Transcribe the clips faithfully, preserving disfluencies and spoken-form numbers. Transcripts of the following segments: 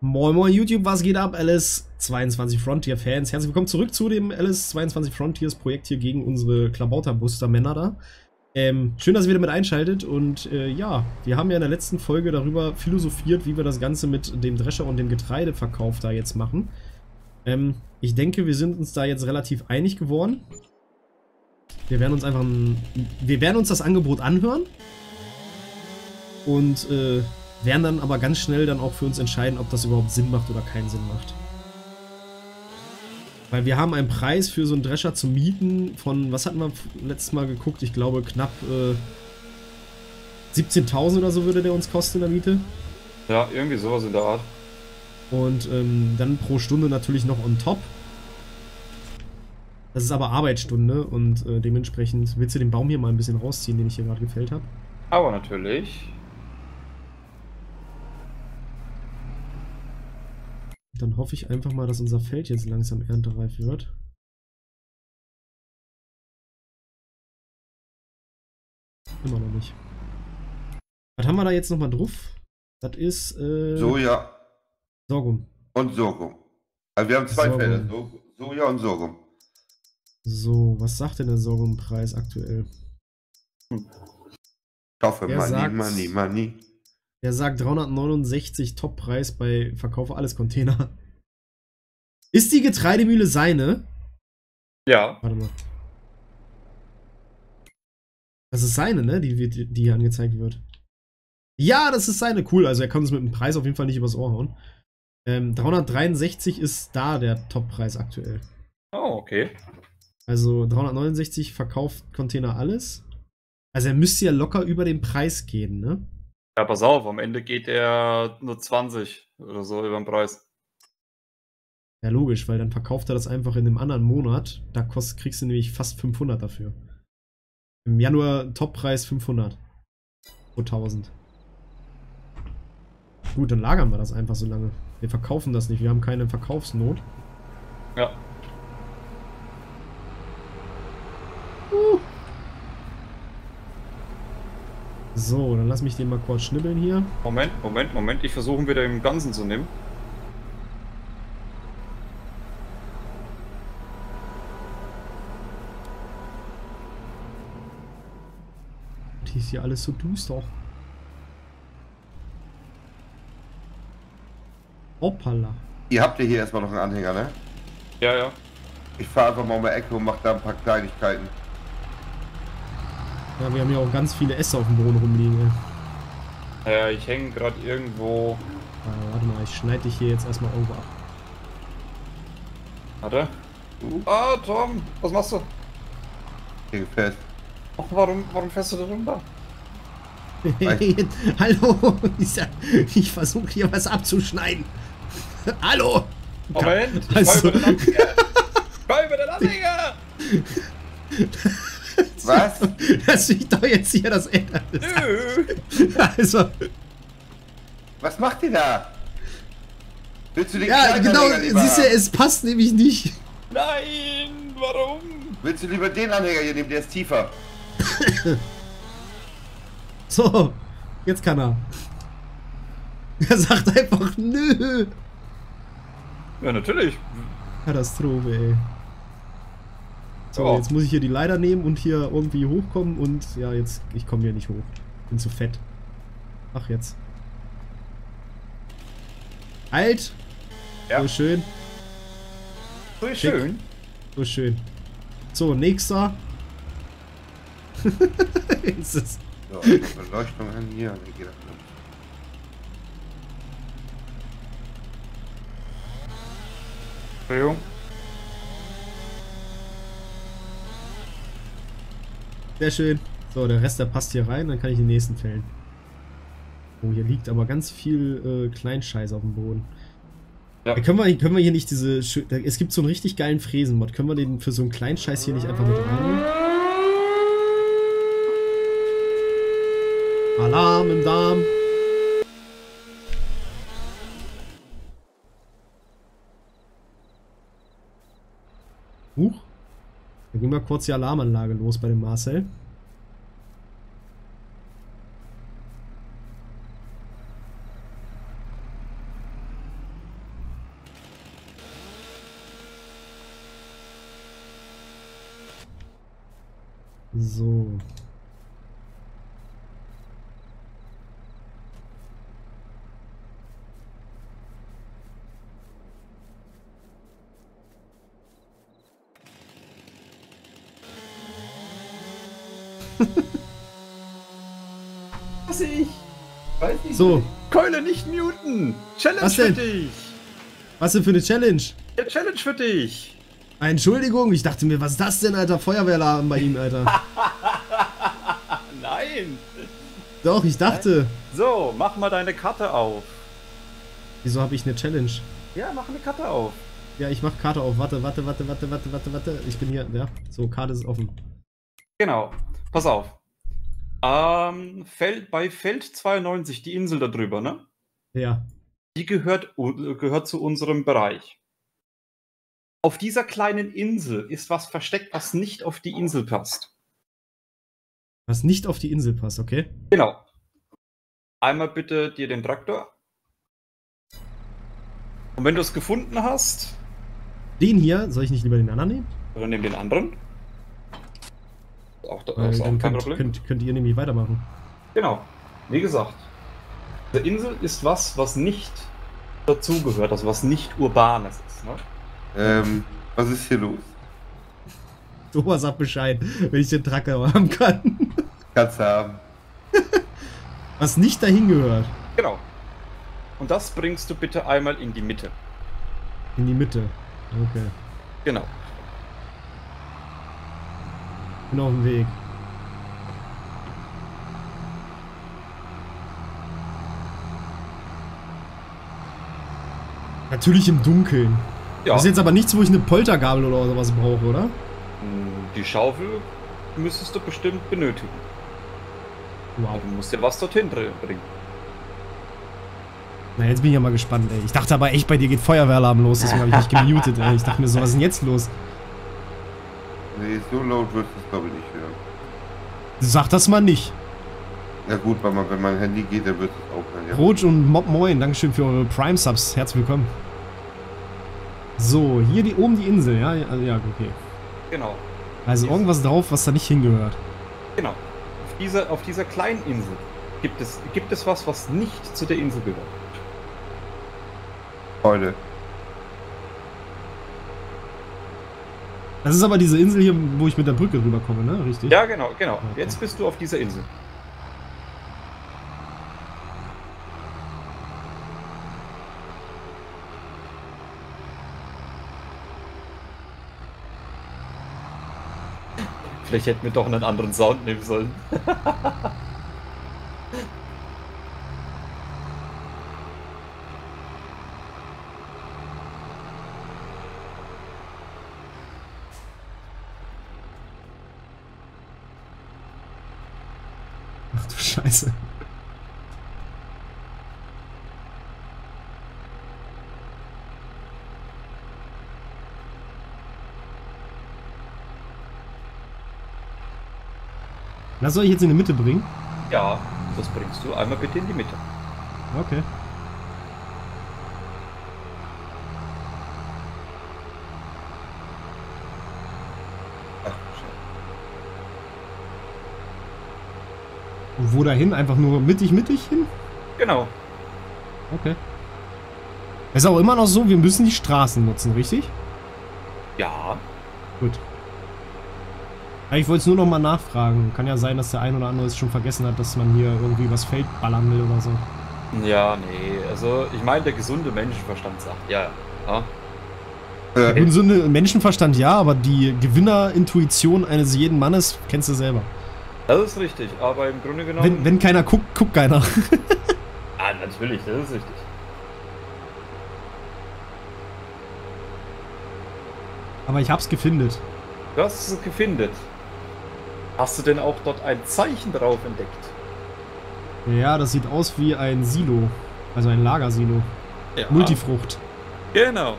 Moin moin YouTube, was geht ab? L S zweiundzwanzig Frontier Fans, herzlich willkommen zurück zu dem L S zweiundzwanzig Frontiers Projekt hier gegen unsere Klabauterbuster-Männer da. Ähm, schön, dass ihr wieder mit einschaltet und äh, ja, wir haben ja in der letzten Folge darüber philosophiert, wie wir das Ganze mit dem Drescher und dem Getreideverkauf da jetzt machen. Ähm, ich denke, wir sind uns da jetzt relativ einig geworden. Wir werden uns einfach ein, wir werden uns das Angebot anhören und äh, werden dann aber ganz schnell dann auch für uns entscheiden, ob das überhaupt Sinn macht oder keinen Sinn macht. Weil wir haben einen Preis für so einen Drescher zu mieten von, was hatten wir letztes Mal geguckt? Ich glaube knapp äh, siebzehntausend oder so würde der uns kosten in der Miete. Ja, irgendwie sowas in der Art. Und ähm, dann pro Stunde natürlich noch on top. Das ist aber Arbeitsstunde und äh, dementsprechend willst du den Baum hier mal ein bisschen rausziehen, den ich hier gerade gefällt habe. Aber natürlich. Dann hoffe ich einfach mal, dass unser Feld jetzt langsam erntereif wird. Immer noch nicht. Was haben wir da jetzt nochmal drauf? Das ist äh, Soja. Sorghum. Und Sorghum. Also wir haben zwei Sorghum. Felder. So Soja und Sorghum. So, was sagt denn der Sorghumpreis aktuell? Hm. Ich hoffe, der Money, sagt, Money, Money. Der sagt dreihundertneunundsechzig Toppreis bei Verkauf alles Container. Ist die Getreidemühle seine? Ja. Warte mal. Das ist seine, ne? Die, die, die hier angezeigt wird. Ja, das ist seine. Cool, also er kann uns mit dem Preis auf jeden Fall nicht übers Ohr hauen. Ähm, dreihundertdreiundsechzig ist da der Toppreis aktuell. Oh, okay. Also dreihundertneunundsechzig verkauft Container alles. Also er müsste ja locker über den Preis gehen, ne? Ja, pass auf, am Ende geht er nur zwanzig oder so über den Preis. Ja, logisch, weil dann verkauft er das einfach in dem anderen Monat. Da kost, kriegst du nämlich fast fünfhundert dafür. Im Januar Toppreis fünfhundert. Pro tausend. Gut, dann lagern wir das einfach so lange. Wir verkaufen das nicht, wir haben keine Verkaufsnot. Ja. Uh. So, dann lass mich den mal kurz schnibbeln hier. Moment, Moment, Moment. Ich versuche wieder im Ganzen zu nehmen. Und hier ist ja alles so duster. Hoppala. Ihr habt ja hier erstmal noch einen Anhänger, ne? Ja, ja. Ich fahre einfach mal um die Ecke und mache da ein paar Kleinigkeiten. Ja, wir haben ja auch ganz viele Äste auf dem Boden rumliegen. Ja, ja, ich hänge gerade irgendwo. Ah, warte mal, ich schneide dich hier jetzt erstmal irgendwo ab. Warte. Uh. Ah, Tom, was machst du? Hier gefällt. Ach, warum, warum fährst du da runter? Hallo, ich versuche hier was abzuschneiden. Hallo! Moment, ich also... war über den Anhänger! Ich war über den Anhänger! Was? Das ist doch jetzt hier das Ende. Also. Was macht ihr da? Willst du den ja, kleinen genau, Anhänger lieber? Siehst du, es passt nämlich nicht. Nein, warum? Willst du lieber den Anhänger hier nehmen, der ist tiefer. So, jetzt kann er. Er sagt einfach nö. Ja, natürlich. Katastrophe, ey. So, oh. Jetzt muss ich hier die Leiter nehmen und hier irgendwie hochkommen und ja, jetzt, ich komme hier nicht hoch. Bin zu fett. Ach, jetzt. Alt! Ja. So schön. So Check. schön. So schön. So, nächster. Jetzt ist so, Beleuchtung an hier. Entschuldigung. Sehr schön. So, der Rest, der passt hier rein, dann kann ich den nächsten fällen. Oh, hier liegt aber ganz viel äh, Kleinscheiß auf dem Boden. Ja. Können wir, können wir hier nicht diese... Es gibt so einen richtig geilen Fräsenmod. Können wir den für so einen Kleinscheiß hier nicht einfach mit reinnehmen? Alarm im Darm. Huch. Dann gehen wir kurz die Alarmanlage los bei dem Marcel. So. Was ich? Weiß nicht. So. Keule nicht muten! Challenge Was für denn? dich! Was denn für eine Challenge? Ja, Challenge für dich! Entschuldigung, ich dachte mir, was ist das denn, Alter? Feuerwehrladen bei ihm, Alter. Nein! Doch, ich dachte. Nein. So, mach mal deine Karte auf. Wieso habe ich eine Challenge? Ja, mach eine Karte auf. Ja, ich mach Karte auf. Warte, warte, warte, warte, warte, warte, warte. Ich bin hier, ja. So, Karte ist offen. Genau. Pass auf. Ähm, Feld, bei Feld zweiundneunzig, die Insel da drüber, ne? Ja. Die gehört, gehört zu unserem Bereich. Auf dieser kleinen Insel ist was versteckt, was nicht auf die Insel passt. Was nicht auf die Insel passt, okay? Genau. Einmal bitte dir den Traktor. Und wenn du es gefunden hast... Den hier? Soll ich nicht lieber den anderen nehmen? Oder nimm den anderen. Auch, da, Weil, ist auch dann kein könnt, Problem. Könnt, könnt ihr nämlich weitermachen. Genau. Wie gesagt, diese Insel ist was, was nicht dazugehört, also was nicht Urbanes ist, ne? Ähm, was ist hier los? Thomas sagt Bescheid, wenn ich den Tracker haben kann. Kannst du haben. Was nicht dahin gehört. Genau. Und das bringst du bitte einmal in die Mitte. In die Mitte? Okay. Genau. Bin auf dem Weg. Natürlich im Dunkeln. Ja. Das ist jetzt aber nichts, wo ich eine Poltergabel oder sowas brauche, oder? Die Schaufel müsstest du bestimmt benötigen. Wow. Du musst dir was dorthin bringen. Na, jetzt bin ich ja mal gespannt, ey. Ich dachte aber echt, bei dir geht Feuerwehralarm los, deswegen habe ich nicht gemutet, ey. Ich dachte mir so, was ist denn jetzt los? Nee, so laut wird das, glaube ich, nicht hören. Sag das mal nicht. Ja gut, wenn man, wenn mein Handy geht, dann wird es auch hören, ja. Rotsch und Mob Moin, Dankeschön für eure Prime-Subs. Herzlich willkommen. So, hier die, oben die Insel, ja? Ja, okay. Genau. Also yes. Irgendwas drauf, was da nicht hingehört. Genau. Auf dieser, auf dieser kleinen Insel gibt es, gibt es was, was nicht zu der Insel gehört. Heute. Das ist aber diese Insel hier, wo ich mit der Brücke rüberkomme, ne? Richtig? Ja, genau, genau. Okay. Jetzt bist du auf dieser Insel. Vielleicht hätten wir doch einen anderen Sound nehmen sollen. Ach du Scheiße. Das soll ich jetzt in die Mitte bringen? Ja, das bringst du einmal bitte in die Mitte. Okay. Ach, schön. Und wo dahin? Einfach nur mittig, mittig hin? Genau. Okay. Es ist auch immer noch so, wir müssen die Straßen nutzen, richtig? Ja. Gut. Ich wollte es nur noch mal nachfragen. Kann ja sein, dass der ein oder andere es schon vergessen hat, dass man hier irgendwie was Feld ballern will oder so. Ja, nee. Also, ich meine, der gesunde Menschenverstand sagt, ja. ja. Der gesunde Menschenverstand, ja, aber die Gewinnerintuition eines jeden Mannes kennst du selber. Das ist richtig, aber im Grunde genommen... Wenn, wenn keiner guckt, guckt keiner. Ah, natürlich, das ist richtig. Aber ich hab's gefindet. Du hast es gefindet. Hast du denn auch dort ein Zeichen drauf entdeckt? Ja, das sieht aus wie ein Silo. Also ein Lagersilo. Ja. Multifrucht. Genau.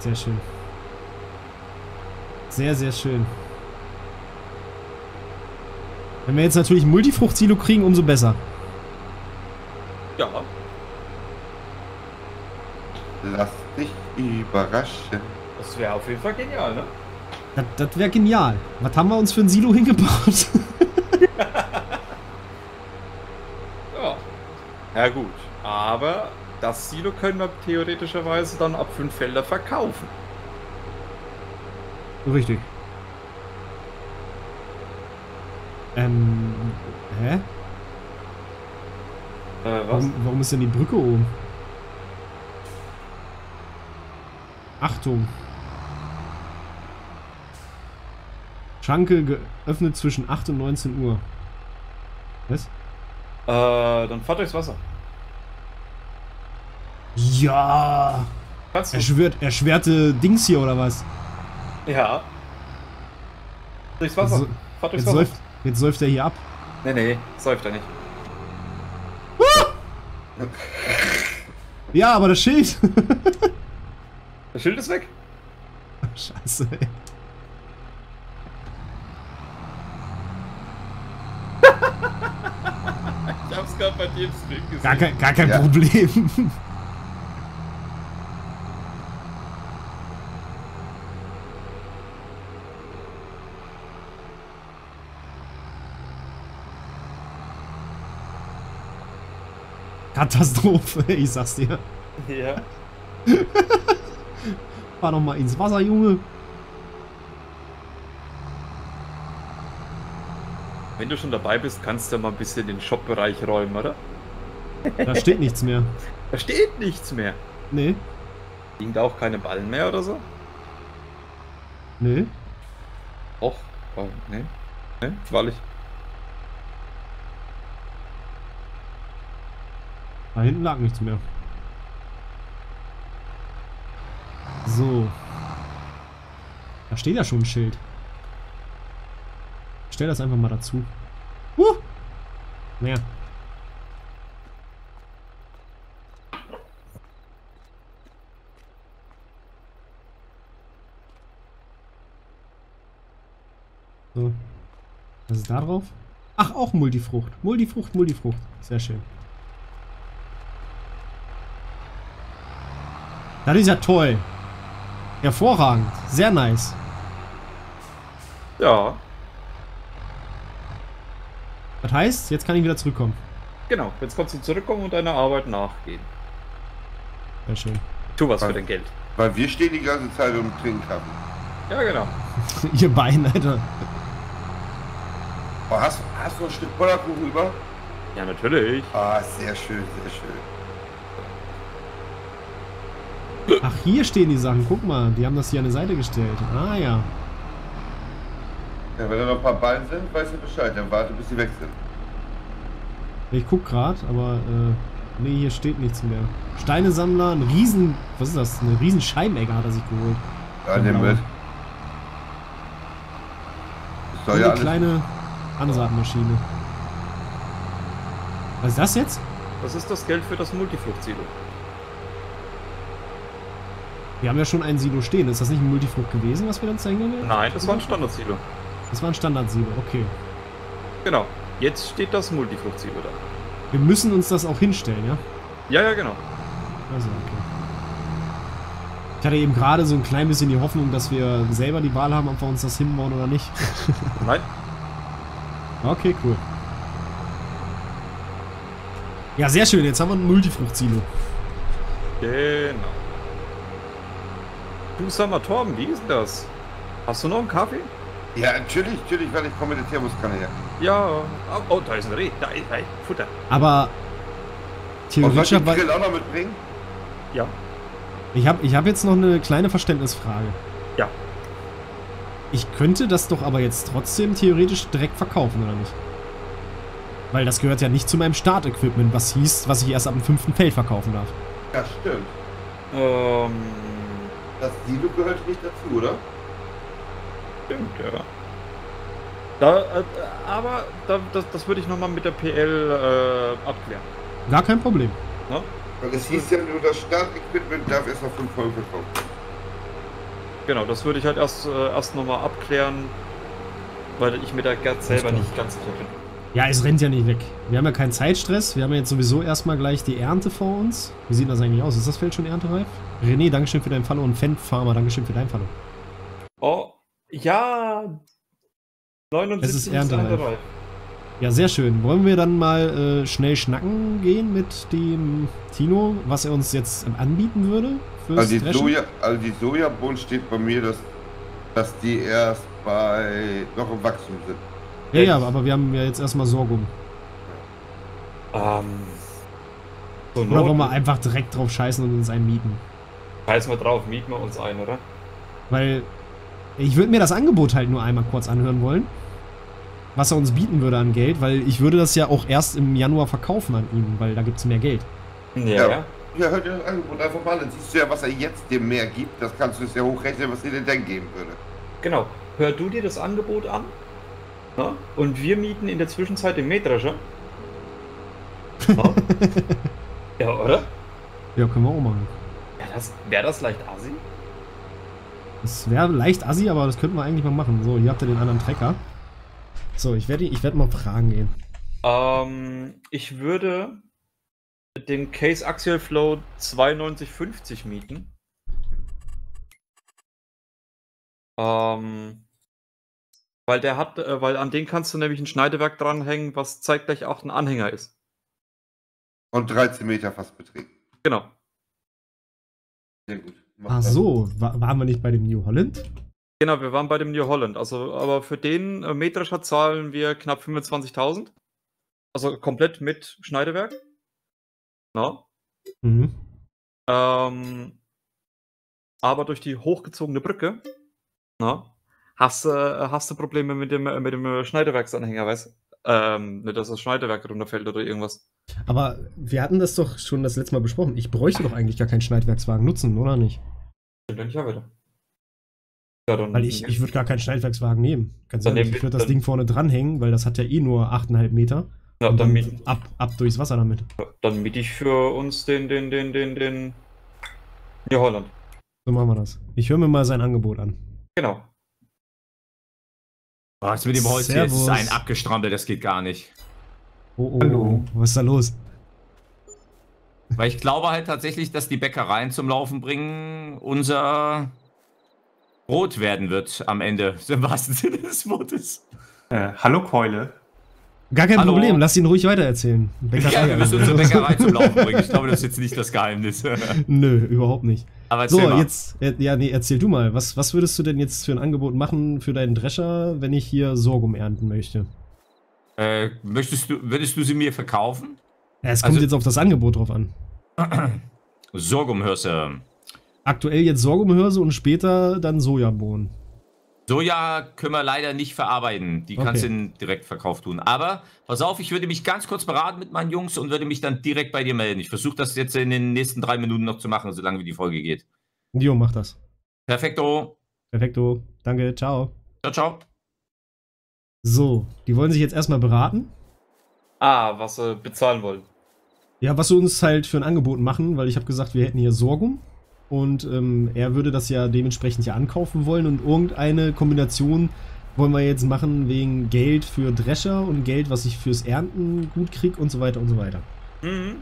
Sehr schön. Sehr, sehr schön. Wenn wir jetzt natürlich ein Multifrucht-Silo kriegen, umso besser. Ja. Lass dich überraschen. Das wäre auf jeden Fall genial, ne? Das, das wäre genial. Was haben wir uns für ein Silo hingebaut? Ja. Ja gut. Aber das Silo können wir theoretischerweise dann ab fünf Felder verkaufen. Richtig. Ähm. Hä? Äh, was? Warum, warum ist denn die Brücke oben? Achtung! Schranke geöffnet zwischen acht und neunzehn Uhr. Was? Äh, dann fahrt durchs Wasser. Ja! Erschwert, erschwerte Dings hier oder was? Ja. Durchs Wasser. So, fahrt durchs Wasser. Säuft, jetzt säuft er hier ab. Nee, nee, säuft er nicht. Ah! Ja, aber das Schild. Das Schild ist weg. Scheiße, ey. Ich hab's gerade bei dir im Stream gesehen. Gar kein, gar kein ja. Problem. Katastrophe, ich sag's dir. Ja. Fahr doch mal ins Wasser, Junge. Wenn du schon dabei bist, kannst du mal ein bisschen den Shop-Bereich räumen, oder? Da steht nichts mehr. Da steht nichts mehr? Nee. Liegen da auch keine Ballen mehr oder so? Nee. Och, oh, nee. Nee, wahrlich. Da hinten lag nichts mehr. So. Da steht ja schon ein Schild. Ich stell das einfach mal dazu. Huh! Naja. So. Was ist da drauf? Ach, auch Multifrucht. Multifrucht, Multifrucht. Sehr schön. Das ist ja toll. Hervorragend. Sehr nice. Ja. Das heißt, jetzt kann ich wieder zurückkommen. Genau, jetzt kannst du zurückkommen und deiner Arbeit nachgehen. Sehr schön. Tu was weil, für dein Geld. Weil wir stehen die ganze Zeit und trinken Kaffee. Ja, genau. Ihr Bein, Alter. Oh, hast, hast du ein Stück Bollerkuchen über? Ja, natürlich. Ah, sehr schön, sehr schön. Ach, hier stehen die Sachen. Guck mal, die haben das hier an die Seite gestellt. Ah, ja. Ja, wenn da noch ein paar Ballen sind, weißt du Bescheid. Dann warte, bis sie weg sind. Ich guck grad, aber, äh, nee, hier steht nichts mehr. Steinesammler, ein riesen... Was ist das? Eine riesen Scheibenegge hat er sich geholt. Ja, nehmen wir. Eine ja kleine Ansaatmaschine. Was ist das jetzt? Das ist das Geld für das Multiflug-Silo. Wir haben ja schon ein Silo stehen. Ist das nicht ein Multifrucht gewesen, was wir dann zeigen wollen? Nein, das war ein Standard-Silo. Das war ein Standard-Silo, okay. Genau. Jetzt steht das Multifrucht-Silo da. Wir müssen uns das auch hinstellen, ja? Ja, ja, genau. Also, okay. Ich hatte eben gerade so ein klein bisschen die Hoffnung, dass wir selber die Wahl haben, ob wir uns das hinbauen oder nicht. Nein. Okay, cool. Ja, sehr schön. Jetzt haben wir ein Multifrucht-Silo. Genau. Du, sag mal, Torben, wie ist das? Hast du noch einen Kaffee? Ja, natürlich, natürlich, weil ich komme mit der Thermoskanne her. Ja, oh, oh, da ist ein Reh, da ist ein Futter. Aber... theoretisch soll ich den Grill auch noch mitbringen? Ja. Ich habe ich hab jetzt noch eine kleine Verständnisfrage. Ja. Ich könnte das doch aber jetzt trotzdem theoretisch direkt verkaufen, oder nicht? Weil das gehört ja nicht zu meinem Startequipment, was hieß, was ich erst ab dem fünften Feld verkaufen darf. Ja, stimmt. Ähm... Das Silo gehört nicht dazu, oder? Stimmt, ja. Da, äh, aber da, das, das würde ich nochmal mit der P L äh, abklären. Gar kein Problem. Na? Weil es hieß ja nur, das Startequipment darf erst nach fünf Folgen verkauft werden. Genau, das würde ich halt erst, äh, erst nochmal abklären, weil ich mit der Gerd selber nicht ganz sicher bin. Ja, es rennt ja nicht weg. Wir haben ja keinen Zeitstress. Wir haben ja jetzt sowieso erstmal gleich die Ernte vor uns. Wie sieht das eigentlich aus? Ist das Feld schon erntereif? René, Dankeschön für dein Follow und Fan Farmer, Dankeschön für dein Follow. Oh, Ja, neunundsiebzig es ist erntereif. Ja, sehr schön. Wollen wir dann mal äh, schnell schnacken gehen mit dem Tino, was er uns jetzt anbieten würde? Fürs also, die Soja, also die Sojabohnen steht bei mir, dass, dass die erst bei noch im Wachstum sind. Ja, ja, aber wir haben ja jetzt erstmal Sorghum. Ähm, so oder wollen wir einfach direkt drauf scheißen und uns einen mieten? Scheißen wir drauf, mieten wir uns einen, oder? Weil ich würde mir das Angebot halt nur einmal kurz anhören wollen, was er uns bieten würde an Geld, weil ich würde das ja auch erst im Januar verkaufen an ihm, weil da gibt es mehr Geld. Ja, ja. Ja, hört ihr das Angebot einfach mal an. Dann siehst du ja, was er jetzt dir mehr gibt. Das kannst du es ja hochrechnen, was dir denn dann geben würde. Genau. Hör du dir das Angebot an, na? Und wir mieten in der Zwischenzeit den Mähdrescher. Ja, oder? Ja, können wir auch machen. Ja, das, wäre das leicht assi? Das wäre leicht assi, aber das könnten wir eigentlich mal machen. So, hier habt ihr den anderen Trecker. So, ich werde ich werde mal fragen gehen. Ähm, ich würde den Case Axial-Flow zweiundneunzig fünfzig mieten. Ähm, weil der hat, äh, weil an den kannst du nämlich ein Schneidewerk dranhängen, was zeitgleich auch ein Anhänger ist. Und dreizehn Meter fast beträgt. Genau. Sehr gut. Ach so, war, waren wir nicht bei dem New Holland? Genau, wir waren bei dem New Holland. Also, aber für den äh, Mähdrescher zahlen wir knapp fünfundzwanzigtausend. Also komplett mit Schneidewerk. Na? Mhm. Ähm, aber durch die hochgezogene Brücke, na, hast, äh, hast du Probleme mit dem, mit dem Schneidewerksanhänger, weißt du? Ähm, nicht, dass das Schneidewerk runterfällt oder irgendwas. Aber wir hatten das doch schon das letzte Mal besprochen. Ich bräuchte doch eigentlich gar keinen Schneidwerkswagen nutzen, oder nicht? Dann ich ja wieder. Ja, dann weil ich, ich würde gar keinen Schneidwerkswagen nehmen. Ganz ehrlich, ich würde das Ding vorne dranhängen, weil das hat ja eh nur acht Komma fünf Meter. Ja, und dann dann ab, ab durchs Wasser damit. Ja, dann miete ich für uns den, den, den, den, den New Holland. So machen wir das. Ich höre mir mal sein Angebot an. Genau. Was mit dem Holz hier? Das ist ein abgestrampelt, das geht gar nicht. Oh, oh, hallo. Was ist da los? Weil ich glaube halt tatsächlich, dass die Bäckereien zum Laufen bringen unser Brot werden wird am Ende, im wahrsten Sinne des Wortes. Äh, hallo Keule. Gar kein hallo. Problem, lass ihn ruhig weitererzählen. Ja, wir müssen unsere Bäckerei zum Laufen bringen. Ich glaube, das ist jetzt nicht das Geheimnis. Nö, überhaupt nicht. Aber so, mal. jetzt, ja, nee, erzähl du mal. Was, was würdest du denn jetzt für ein Angebot machen für deinen Drescher, wenn ich hier Sorghum ernten möchte? Äh, möchtest du, würdest du sie mir verkaufen? Ja, es kommt also, jetzt auf das Angebot drauf an. Sorghumhörse. Aktuell jetzt Sorghumhörse und später dann Sojabohnen. Soja können wir leider nicht verarbeiten. Die okay. kannst du in Direktverkauf tun. Aber pass auf, ich würde mich ganz kurz beraten mit meinen Jungs und würde mich dann direkt bei dir melden. Ich versuche das jetzt in den nächsten drei Minuten noch zu machen, solange wie die Folge geht. Jo, mach das. Perfekto. Perfekto. Danke, ciao. Ciao, ciao. So, die wollen sich jetzt erstmal beraten. Ah, was sie bezahlen wollen. Ja, was sie uns halt für ein Angebot machen, weil ich habe gesagt, wir hätten hier Sorghum. Und ähm, er würde das ja dementsprechend ja ankaufen wollen und irgendeine Kombination wollen wir jetzt machen wegen Geld für Drescher und Geld, was ich fürs Ernten gut kriege und so weiter und so weiter. Mhm.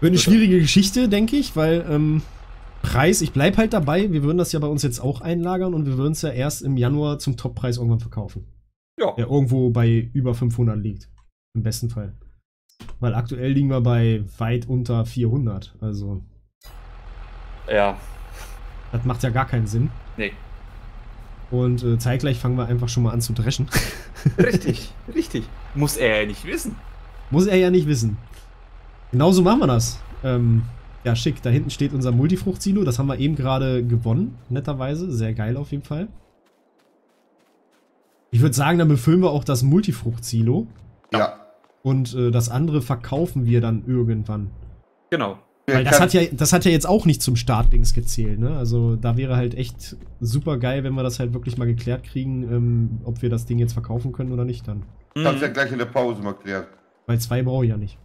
Wird eine schwierige Geschichte, denke ich, weil ähm, Preis, ich bleibe halt dabei, wir würden das ja bei uns jetzt auch einlagern und wir würden es ja erst im Januar zum Toppreis irgendwann verkaufen. Ja. Der irgendwo bei über fünfhundert liegt, im besten Fall. Weil aktuell liegen wir bei weit unter vierhundert, also... Ja. Das macht ja gar keinen Sinn. Nee. Und äh, zeitgleich fangen wir einfach schon mal an zu dreschen. Richtig, richtig. Muss er ja nicht wissen. Muss er ja nicht wissen. Genauso machen wir das. Ähm, ja, schick. Da hinten steht unser Multifrucht-Silo. Das haben wir eben gerade gewonnen, netterweise. Sehr geil auf jeden Fall. Ich würde sagen, dann befüllen wir auch das Multifrucht-Silo. Ja. Und äh, das andere verkaufen wir dann irgendwann. Genau. Weil das hat, ja, das hat ja jetzt auch nicht zum Startdings gezählt, ne? Also da wäre halt echt super geil, wenn wir das halt wirklich mal geklärt kriegen, ähm, ob wir das Ding jetzt verkaufen können oder nicht dann. Ich hab's ja gleich in der Pause mal geklärt. Weil zwei brauche ich ja nicht.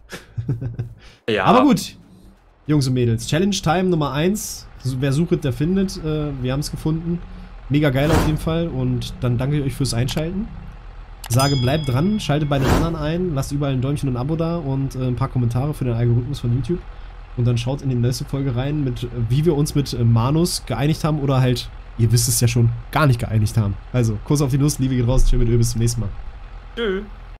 Ja. Aber gut, Jungs und Mädels, Challenge Time Nummer eins. Wer sucht, der findet. Äh, wir haben es gefunden. Mega geil auf jeden Fall und dann danke ich euch fürs Einschalten. Sage, bleibt dran, schaltet bei den anderen ein, lasst überall ein Däumchen und ein Abo da und äh, ein paar Kommentare für den Algorithmus von YouTube. Und dann schaut in die nächste Folge rein, mit wie wir uns mit Manus geeinigt haben oder halt ihr wisst es ja schon, gar nicht geeinigt haben. Also, Kuss auf die Nuss, Liebe geht raus, tschö mit Öl, bis zum nächsten Mal. Tschö.